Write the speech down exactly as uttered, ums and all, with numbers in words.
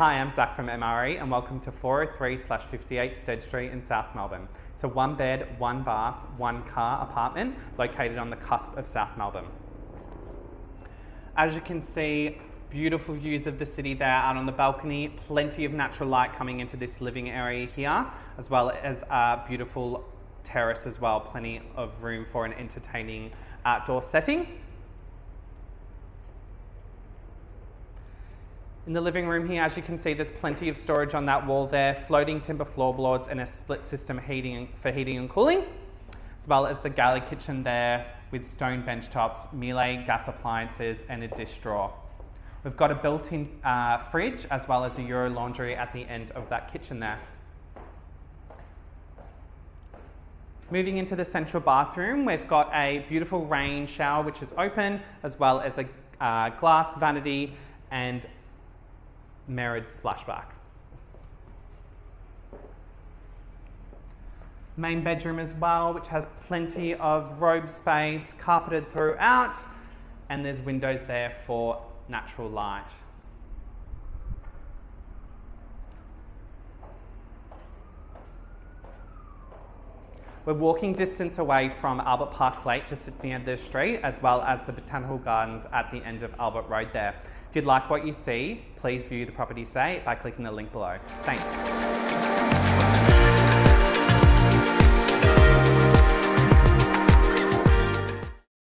Hi, I'm Zach from M R E and welcome to four oh three slash fifty-eight Stead Street in South Melbourne. It's a one bed, one bath, one car apartment located on the cusp of South Melbourne. As you can see, beautiful views of the city there out on the balcony, plenty of natural light coming into this living area here, as well as a beautiful terrace as well, plenty of room for an entertaining outdoor setting. In the living room here, as you can see, there's plenty of storage on that wall there, floating timber floorboards and a split system heating for heating and cooling, as well as the galley kitchen there with stone bench tops, Miele gas appliances and a dish drawer. We've got a built-in uh, fridge as well as a Euro laundry at the end of that kitchen there. Moving into the central bathroom, we've got a beautiful rain shower which is open, as well as a uh, glass vanity and mirrored splashback. Main bedroom as well, which has plenty of robe space, carpeted throughout, and there's windows there for natural light. We're walking distance away from Albert Park Lake, just at the end of the street, as well as the Botanical Gardens at the end of Albert Road there. If you'd like what you see, please view the property today by clicking the link below. Thanks.